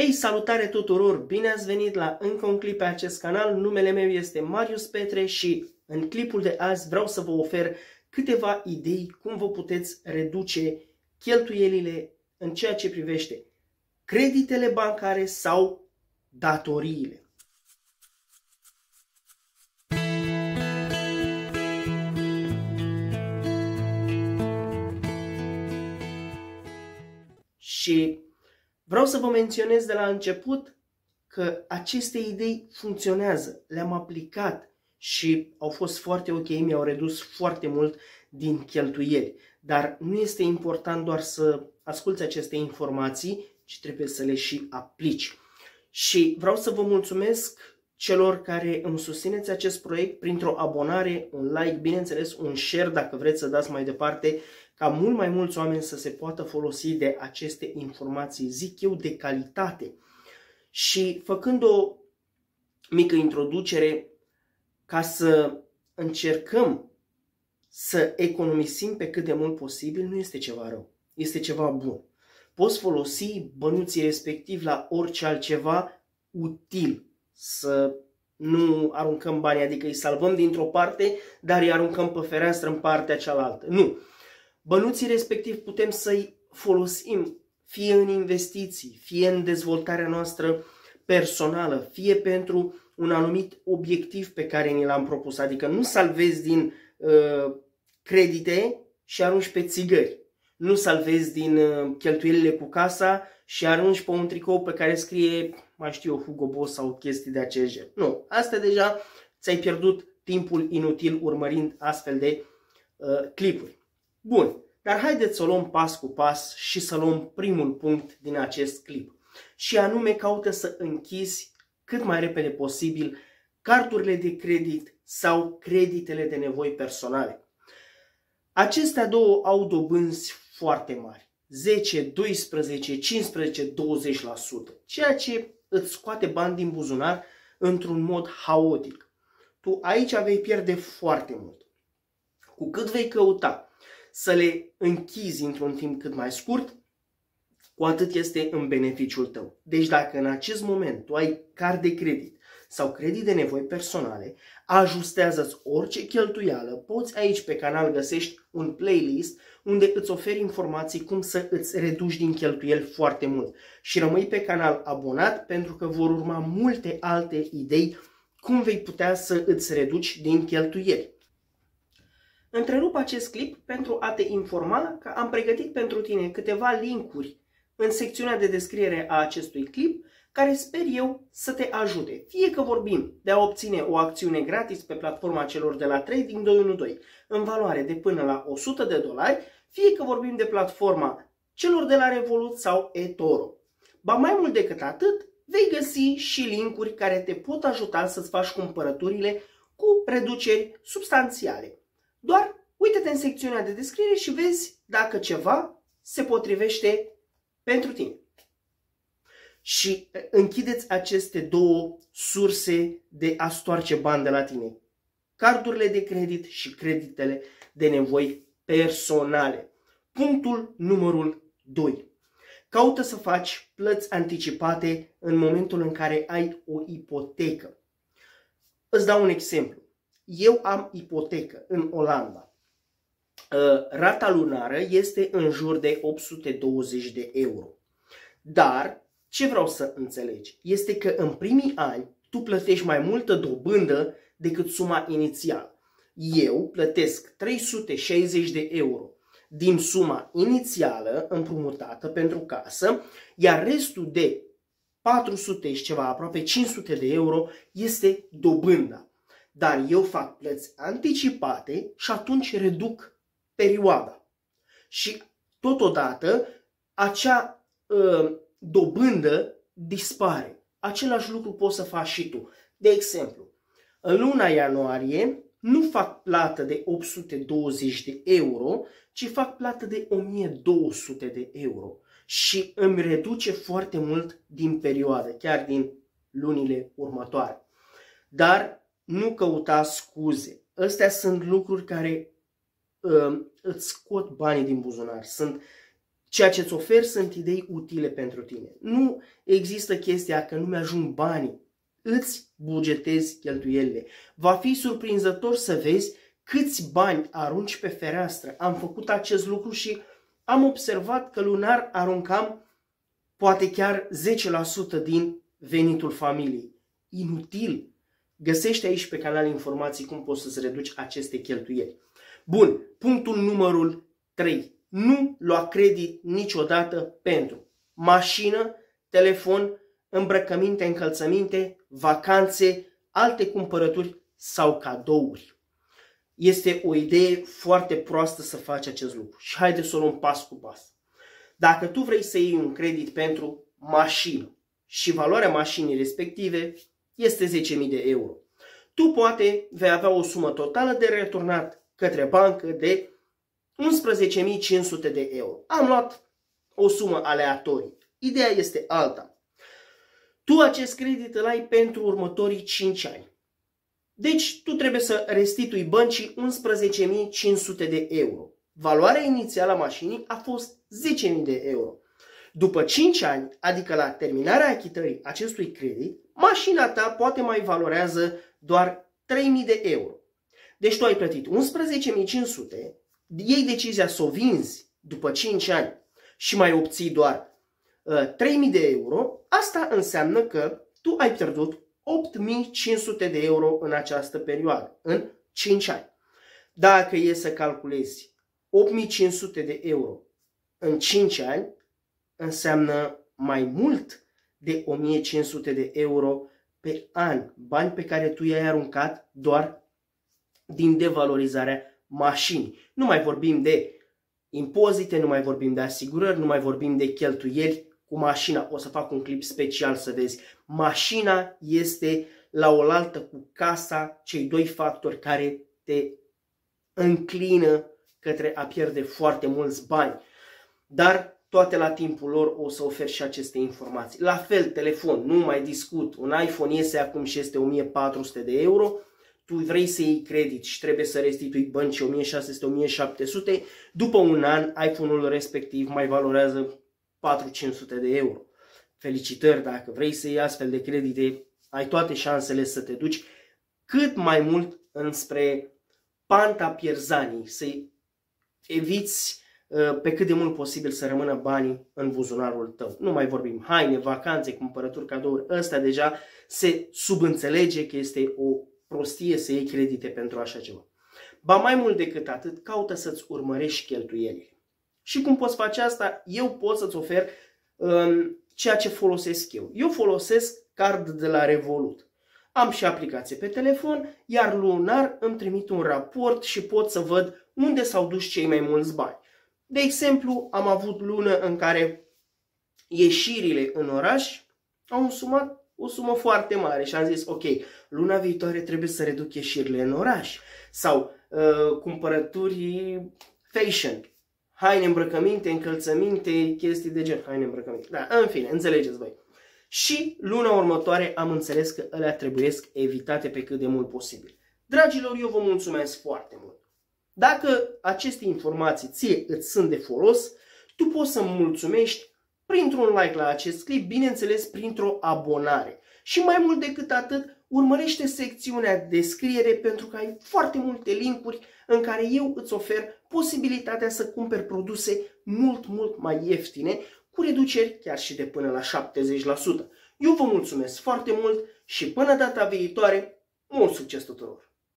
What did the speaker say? Hei, salutare tuturor! Bine ați venit la încă un clip pe acest canal. Numele meu este Marius Petre și în clipul de azi vreau să vă ofer câteva idei cum vă puteți reduce cheltuielile în ceea ce privește creditele bancare sau datoriile. Și vreau să vă menționez de la început că aceste idei funcționează, le-am aplicat și au fost foarte ok, mi-au redus foarte mult din cheltuieli. Dar nu este important doar să asculți aceste informații, ci trebuie să le și aplici. Și vreau să vă mulțumesc celor care îmi susțineți acest proiect printr-o abonare, un like, bineînțeles un share dacă vreți să dați mai departe, ca mult mai mulți oameni să se poată folosi de aceste informații, zic eu, de calitate. Și făcând o mică introducere, ca să încercăm să economisim pe cât de mult posibil, nu este ceva rău, este ceva bun. Poți folosi bănuții respectivi la orice altceva util, să nu aruncăm banii, adică îi salvăm dintr-o parte, dar îi aruncăm pe fereastră în partea cealaltă. Nu. Bănuții respectiv putem să-i folosim fie în investiții, fie în dezvoltarea noastră personală, fie pentru un anumit obiectiv pe care ni l-am propus. Adică nu salvezi din credite și arunci pe țigări. Nu salvezi din cheltuielile cu casa și arunci pe un tricou pe care scrie, mai știu eu, Hugo Boss sau chestii de acest gen. Nu, asta deja ți-ai pierdut timpul inutil urmărind astfel de clipuri. Bun, dar haideți să o luăm pas cu pas și să luăm primul punct din acest clip. Și anume, caută să închizi cât mai repede posibil cardurile de credit sau creditele de nevoi personale. Acestea două au dobânzi foarte mari, 10, 12, 15, 20%, ceea ce îți scoate bani din buzunar într-un mod haotic. Tu aici vei pierde foarte mult. Cu cât vei căuta să le închizi într-un timp cât mai scurt, cu atât este în beneficiul tău. Deci dacă în acest moment tu ai card de credit sau credit de nevoi personale, ajustează-ți orice cheltuială. Poți aici pe canal găsești un playlist unde îți oferi informații cum să îți reduci din cheltuieli foarte mult. Și rămâi pe canal abonat pentru că vor urma multe alte idei cum vei putea să îți reduci din cheltuieli. Întrerup acest clip pentru a te informa că am pregătit pentru tine câteva linkuri în secțiunea de descriere a acestui clip care sper eu să te ajute. Fie că vorbim de a obține o acțiune gratis pe platforma celor de la Trading 212 în valoare de până la $100, fie că vorbim de platforma celor de la Revolut sau eToro. Ba mai mult decât atât, vei găsi și linkuri care te pot ajuta să-ți faci cumpărăturile cu reduceri substanțiale. Doar uite-te în secțiunea de descriere și vezi dacă ceva se potrivește pentru tine. Și închideți aceste două surse de a stoarce bani de la tine. Cardurile de credit și creditele de nevoi personale. Punctul numărul 2. Caută să faci plăți anticipate în momentul în care ai o ipotecă. Îți dau un exemplu. Eu am ipotecă în Olanda. Rata lunară este în jur de 820 de euro. Dar ce vreau să înțelegi este că în primii ani tu plătești mai multă dobândă decât suma inițială. Eu plătesc 360 de euro din suma inițială împrumutată pentru casă, iar restul de 400 și ceva, aproape 500 de euro este dobânda. Dar eu fac plăți anticipate și atunci reduc perioada. Și totodată acea dobândă dispare. Același lucru poți să faci și tu. De exemplu, în luna ianuarie nu fac plată de 820 de euro, ci fac plată de 1200 de euro. Și îmi reduce foarte mult din perioadă, chiar din lunile următoare. Dar nu căuta scuze. Astea sunt lucruri care îți scot banii din buzunar. Sunt Ceea ce îți oferi sunt idei utile pentru tine. Nu există chestia că nu mi-ajung banii. Îți bugetezi cheltuielile. Va fi surprinzător să vezi câți bani arunci pe fereastră. Am făcut acest lucru și am observat că lunar aruncam poate chiar 10% din venitul familiei. Inutil! Găsești aici pe canal informații cum poți să-ți reduci aceste cheltuieli. Bun, punctul numărul 3. Nu lua credit niciodată pentru mașină, telefon, îmbrăcăminte, încălțăminte, vacanțe, alte cumpărături sau cadouri. Este o idee foarte proastă să faci acest lucru și haideți să o luăm pas cu pas. Dacă tu vrei să iei un credit pentru mașină și valoarea mașinii respective este 10.000 de euro, tu poate vei avea o sumă totală de returnat către bancă de 11.500 de euro. Am luat o sumă aleatorie. Ideea este alta. Tu acest credit îl ai pentru următorii 5 ani. Deci tu trebuie să restitui băncii 11.500 de euro. Valoarea inițială a mașinii a fost 10.000 de euro. După 5 ani, adică la terminarea achitării acestui credit, mașina ta poate mai valorează doar 3.000 de euro. Deci tu ai plătit 11.500, iei decizia să o vinzi după 5 ani și mai obții doar 3.000 de euro, asta înseamnă că tu ai pierdut 8.500 de euro în această perioadă, în 5 ani. Dacă e să calculezi 8.500 de euro în 5 ani, înseamnă mai mult de 1.500 de euro pe an, bani pe care tu i-ai aruncat doar din devalorizarea mașini. Nu mai vorbim de impozite, nu mai vorbim de asigurări, nu mai vorbim de cheltuieli cu mașina. O să fac un clip special să vezi. Mașina este la oaltă cu casa, cei doi factori care te înclină către a pierde foarte mulți bani. Dar toate la timpul lor o să ofer și aceste informații. La fel, telefon, nu mai discut. Un iPhone iese acum și este 1.400 de euro. Tu vrei să iei credit și trebuie să restitui băncii 1.600-1.700, după un an iPhone-ul respectiv mai valorează 4.500 de euro. Felicitări, dacă vrei să iei astfel de credite, ai toate șansele să te duci cât mai mult înspre panta pierzanii, să-i eviți pe cât de mult posibil să rămână banii în buzunarul tău. Nu mai vorbim haine, vacanțe, cumpărături, cadouri, ăsta deja se subînțelege că este o prostie să iei credite pentru așa ceva. Ba mai mult decât atât, caută să-ți urmărești cheltuielile. Și cum poți face asta? Eu pot să-ți ofer ceea ce folosesc eu. Eu folosesc card de la Revolut. Am și aplicație pe telefon, iar lunar îmi trimit un raport și pot să văd unde s-au dus cei mai mulți bani. De exemplu, am avut lună în care ieșirile în oraș au însumat o sumă foarte mare și am zis, ok, luna viitoare trebuie să reduc ieșirile în oraș sau cumpărături fashion, haine, îmbrăcăminte, încălțăminte, chestii de gen, haine, îmbrăcăminte, da, în fine, înțelegeți voi. Și luna următoare am înțeles că alea trebuiesc evitate pe cât de mult posibil. Dragilor, eu vă mulțumesc foarte mult. Dacă aceste informații ție îți sunt de folos, tu poți să-mi mulțumești printr-un like la acest clip, bineînțeles printr-o abonare. Și mai mult decât atât, urmărește secțiunea descriere pentru că ai foarte multe linkuri în care eu îți ofer posibilitatea să cumperi produse mult mai ieftine, cu reduceri chiar și de până la 70%. Eu vă mulțumesc foarte mult și până data viitoare, mult succes tuturor!